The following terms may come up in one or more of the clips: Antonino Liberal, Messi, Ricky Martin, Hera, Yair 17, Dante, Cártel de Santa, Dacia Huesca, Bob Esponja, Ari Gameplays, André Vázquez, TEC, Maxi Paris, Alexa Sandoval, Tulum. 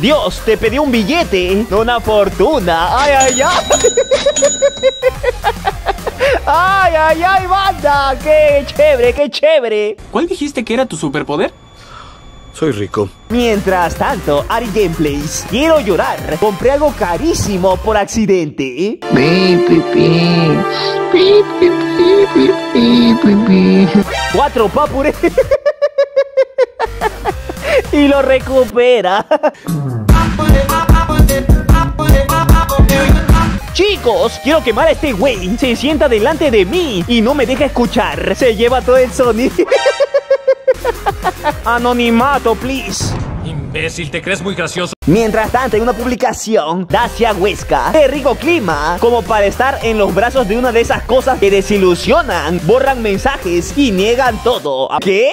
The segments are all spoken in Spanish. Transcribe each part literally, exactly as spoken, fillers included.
Dios, te pedí un billete de una fortuna. Ay, ay, ay. Ay, ay, ay, banda. Qué chévere, qué chévere. ¿Cuál dijiste que era tu superpoder? Soy rico. Mientras tanto, Ari Gameplays, quiero llorar. Compré algo carísimo por accidente. Cuatro papures. Y lo recupera. Chicos, quiero quemar a este güey. Se sienta delante de mí y no me deja escuchar. Se lleva todo el sonido. Anonimato, please. Imbécil, te crees muy gracioso. Mientras tanto, en una publicación, Dacia Huesca, de rico clima, como para estar en los brazos de una de esas cosas que desilusionan, borran mensajes y niegan todo. ¿Qué?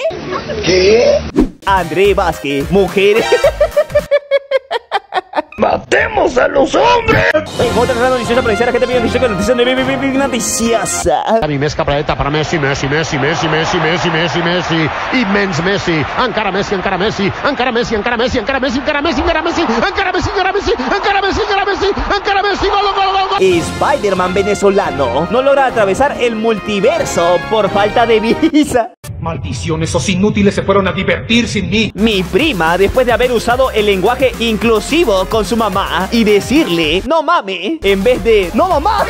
¿Qué? André Vázquez, mujeres. ¡Matemos a los hombres! Encontran una noticia policial, gente pide noticia, que noticia de bebé, bebé, noticiosa. A mi mesca planeta para Messi, Messi, Messi, Messi, Messi, Messi, Messi, Messi, inmenso Messi, Ankara Messi, Ankara Messi, Ankara Messi, Ankara Messi, Ankara Messi, Ankara Messi, Ankara Messi, Ankara Messi, Ankara Messi, Ankara Messi, Ankara Messi, Ankara Messi, gol, gol, gol. Spider-Man venezolano no logra atravesar el multiverso por falta de visa. Maldición, esos inútiles se fueron a divertir sin mí. Mi prima, después de haber usado el lenguaje inclusivo con su mamá y decirle no mame en vez de no mamá.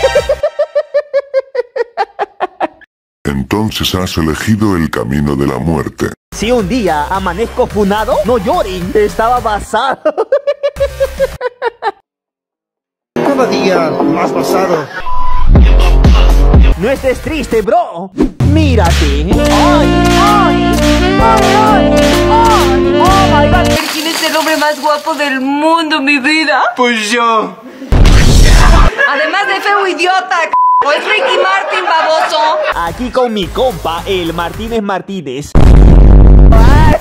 Entonces has elegido el camino de la muerte. Si un día amanezco funado, no lloren, estaba basado. Cada día más basado. No estés triste, bro. Mírate. Ay, ay, ay, ay, oh my god. ¿Quién es el hombre más guapo del mundo, mi vida? Pues yo. Además de feo idiota, c******. Es Ricky Martin, baboso. Aquí con mi compa, el Martínez Martínez. Ay.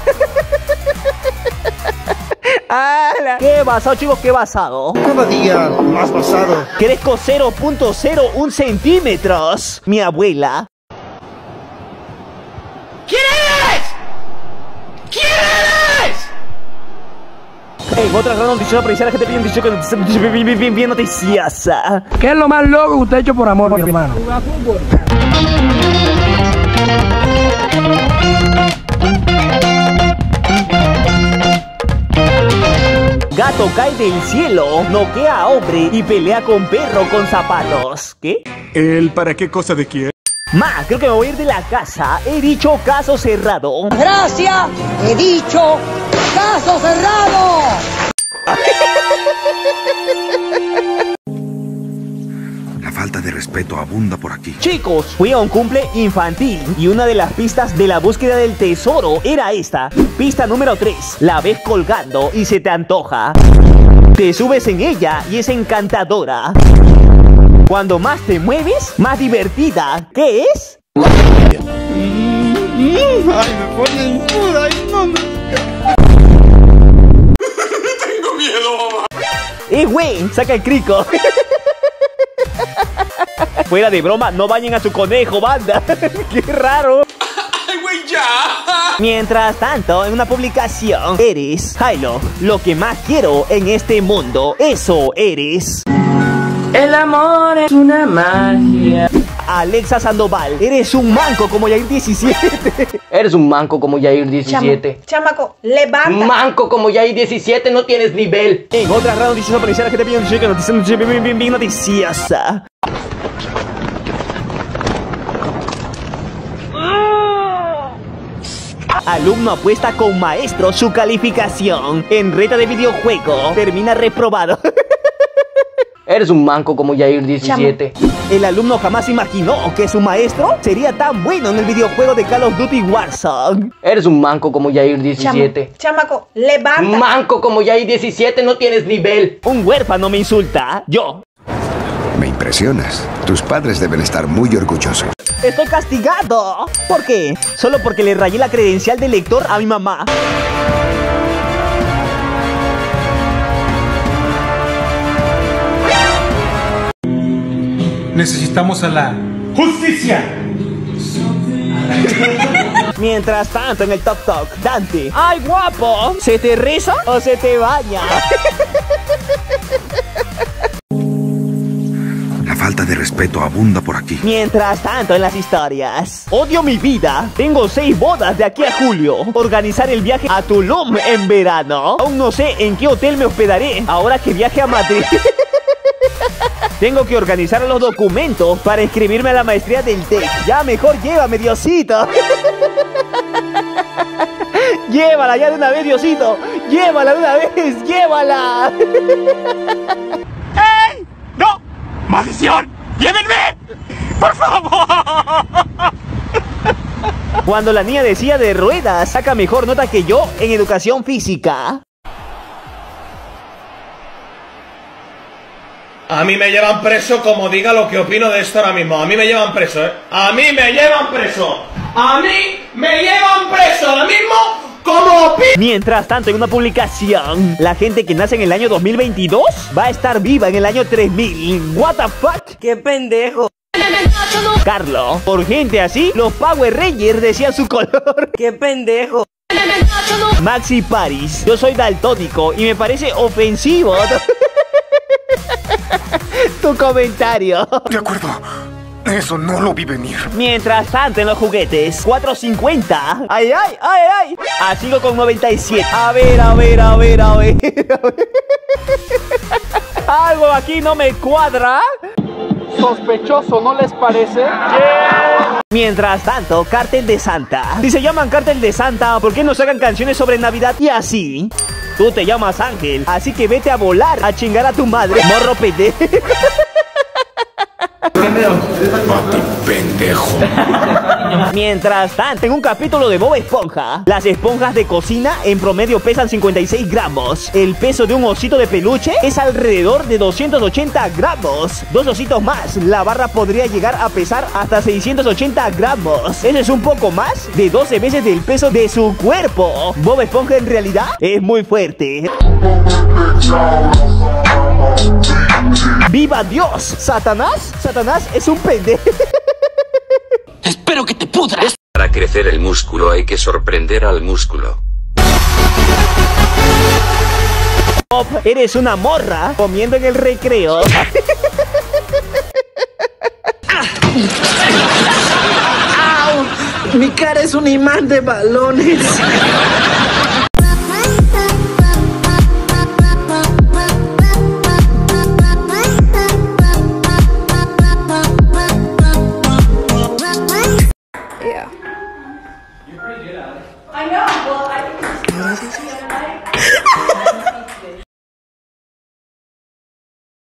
¡Ala! ¡Qué basado, chicos! ¡Qué basado! Cada día más basado. Crezco cero punto cero uno centímetros. Mi abuela. ¿Quién eres? ¿Quién eres? En otras gran noticia policial, la gente pide noticia que bien, bien, bien, bien noticiosa. ¿Qué es lo más loco que usted ha hecho por amor, mi hermano? Jugar fútbol. Gato cae del cielo, noquea a hombre y pelea con perro con zapatos. ¿Qué? ¿El para qué cosa de quién? Ma, creo que me voy a ir de la casa. He dicho caso cerrado. Gracias, he dicho caso cerrado. La falta de respeto abunda por aquí. Chicos, fui a un cumple infantil y una de las pistas de la búsqueda del tesoro era esta. Pista número tres. La ves colgando y se te antoja. Te subes en ella y es encantadora. Cuando más te mueves, más divertida. ¿Qué es? Ay, me ponen pura, ay, no me... Tengo miedo. Eh, güey, saca el crico. Fuera de broma, no bañen a su conejo, banda. Qué raro. Ay, güey, ya. Mientras tanto, en una publicación, eres Hilo, lo que más quiero en este mundo. Eso eres. El amor es una magia. Alexa Sandoval, eres un manco como Yair diecisiete. Eres un manco como Yair diecisiete. Chama, chamaco, levanta. Manco como Yair diecisiete, no tienes nivel. En otra rara noticiosa policial, la gente pide noticia que noticia bien, bien, bien, bien noticiosa. Alumno apuesta con maestro su calificación. En reta de videojuego, termina reprobado. Eres un manco como Yair diecisiete. El alumno jamás imaginó que su maestro sería tan bueno en el videojuego de Call of Duty Warzone. Eres un manco como Yair diecisiete. Chama, chamaco, levanta. Manco como Yair diecisiete, no tienes nivel. Un huérfano me insulta, yo. Me impresionas. Tus padres deben estar muy orgullosos. Estoy castigado. ¿Por qué? Solo porque le rayé la credencial de lector a mi mamá. Necesitamos a la justicia. A la... Mientras tanto, en el Top Talk, Dante. ¡Ay, guapo! ¿Se te riza o se te baña? La falta de respeto abunda por aquí. Mientras tanto, en las historias. Odio mi vida. Tengo seis bodas de aquí a julio. Organizar el viaje a Tulum en verano. Aún no sé en qué hotel me hospedaré ahora que viaje a Madrid. Tengo que organizar los documentos para inscribirme a la maestría del T E C. Ya mejor llévame, Diosito. Llévala ya de una vez, Diosito. Llévala de una vez, llévala. ¡Ey! ¡No! ¡Maldición! ¡Llévenme! ¡Por favor! Cuando la niña de silla de ruedas saca mejor nota que yo en educación física. A mí me llevan preso, como diga lo que opino de esto ahora mismo. A mí me llevan preso, ¿eh? A mí me llevan preso. A mí me llevan preso ahora mismo. Como... Mientras tanto, en una publicación, la gente que nace en el año dos mil veintidós va a estar viva en el año tres mil. What the fuck? Qué pendejo. Carlos, por gente así, los Power Rangers decían su color. Qué pendejo. Maxi Paris, yo soy daltónico y me parece ofensivo tu comentario. De acuerdo. Eso no lo vi venir. Mientras tanto, en los juguetes, cuatrocientos cincuenta. ¡Ay, ay, ay, ay! A cinco con noventa y siete. A ver, a ver, a ver, a ver, a ver. Algo aquí no me cuadra. Sospechoso, ¿no les parece? Yeah. Mientras tanto, Cártel de Santa. Si se llaman Cártel de Santa, ¿por qué no sacan canciones sobre Navidad y así? Tú te llamas Ángel, así que vete a volar a chingar a tu madre. Morro pendejo. Mati, pendejo. Mientras tanto, en un capítulo de Bob Esponja, las esponjas de cocina en promedio pesan cincuenta y seis gramos. El peso de un osito de peluche es alrededor de doscientos ochenta gramos. Dos ositos más, la barra podría llegar a pesar hasta seiscientos ochenta gramos. Eso es un poco más de doce veces del peso de su cuerpo. Bob Esponja en realidad es muy fuerte. ¡Viva Dios! ¿Satanás? Satanás es un pendejo. ¡Espero que te pudras! Para crecer el músculo hay que sorprender al músculo. Bob, eres una morra comiendo en el recreo. ¡Au! Mi cara es un imán de balones.